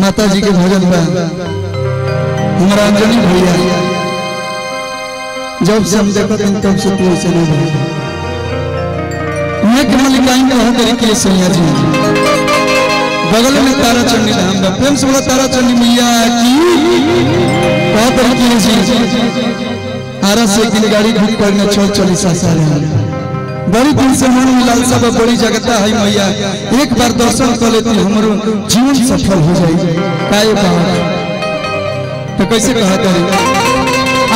माता जी के भजन में हमारा अंजनी भैया जब से हम देखते हैं तब से कोई चले गए मैं कमल लाइन में होकर के सैया जी बगल में तारा चंडी धाम में प्रेम से बोला तारा चंडी मैया की बहुत तरीके से आरा से दिन गाड़ी बुक करने छोड़ चली सासारे बड़ी दिन से मन में लालसा व बड़ी जगता है मैया एक बार दर्शन कर लेती हमारो जीवन सफल हो जाए काय बात तो कैसे कहा करे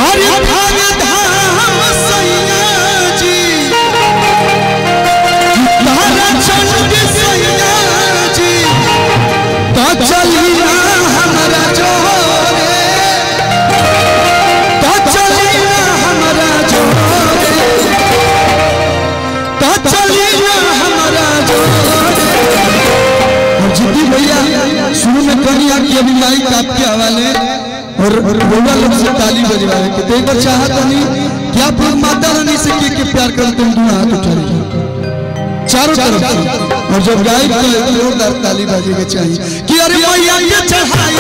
अरे भाग धाम सैया जी तारा चंडी सैया जी तो चली ना हमारा जोरे तो चली ना हमारा जोरे चलिए हमारा जिद्दी भैया शुरू में करिए अभी माइक आपके हवाले और बोला लोग से ताली बजवाए कि तो एक बार चाह तो नहीं क्या फिर माता रानी से के प्यार कर तुम दोनों हाथ उठा चारों तरफ और जब गायब तो जोरदार ताली बाजी के चाहिए कि अरे भैया ये चढ़ाई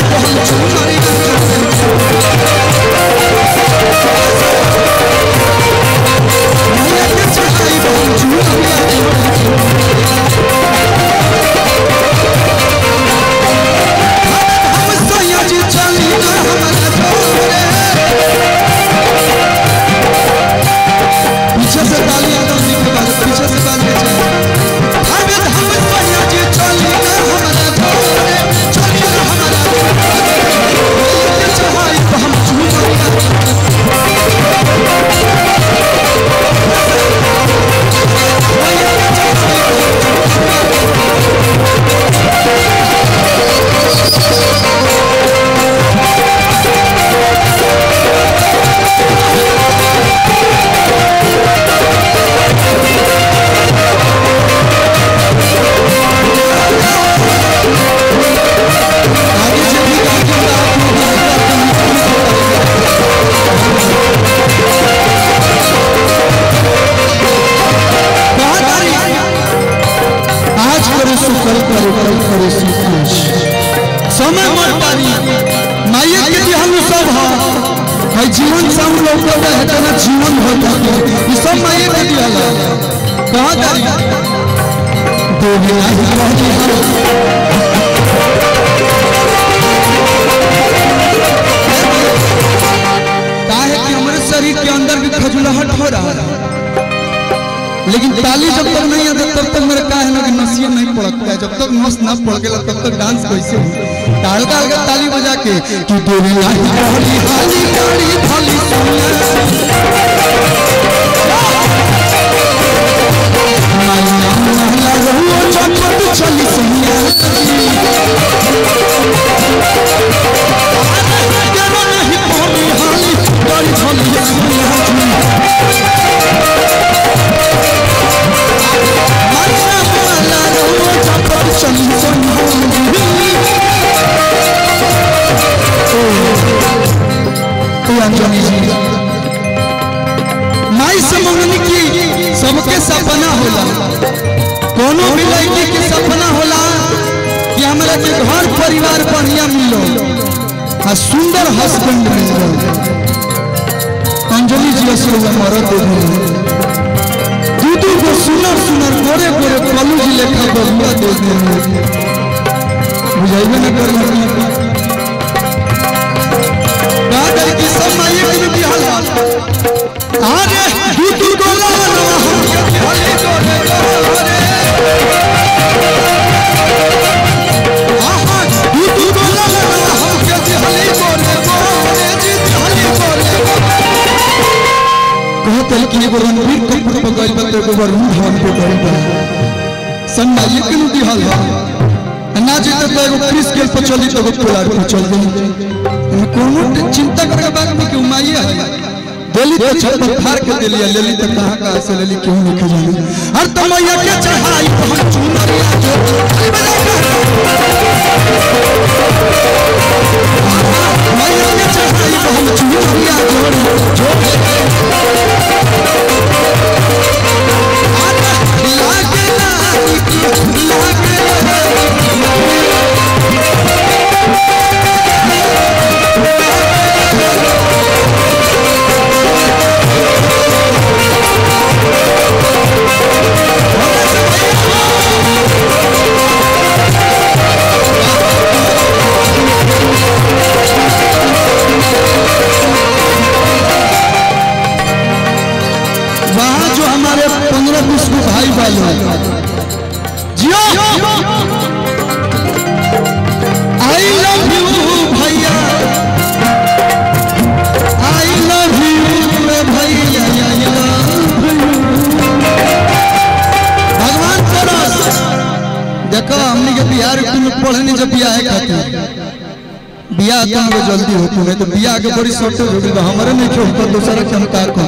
मुझे बिया है कहते हैं बिया तुम लोग जल्दी होती है तो बिया के बड़ी शॉर्ट होगी तो हमारे नहीं छोड़ दूसरा के हम का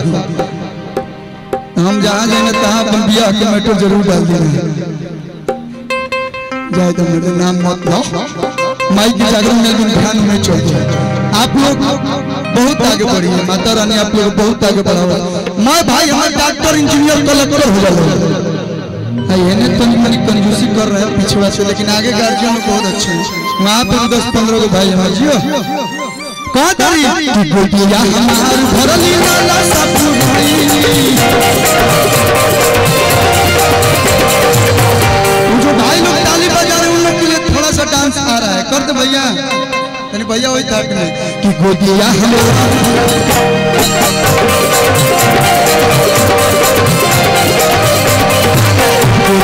हम जहाँ जाए तहाँ अपन बिया के मैटर जरूर डाल देंगे जाए तो मेरे नाम मत लो माइक की जागरण में तुम ध्यान में छोड़ो। आप लोग बहुत आगे बढ़ी है माता रानी, आप लोग बहुत आगे बढ़ा हुआ। मैं भाई हमारे डॉक्टर इंजीनियर कलेक्टर हो जाए कंजूसी कर रहे हैं पिछड़ा से, लेकिन आगे गार्जियन बहुत अच्छे हैं। वहाँ पे 10-15 को भाई जो भाई लोग ताली बजा रहे हैं उन लोग के लिए थोड़ा सा डांस आ रहा है कर दो भैया। यानी भैया वही था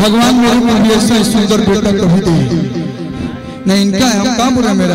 भगवान मेरे को ऐसा सुंदर बेटा कभी दे नहीं इनका हम काम पूरा मेरा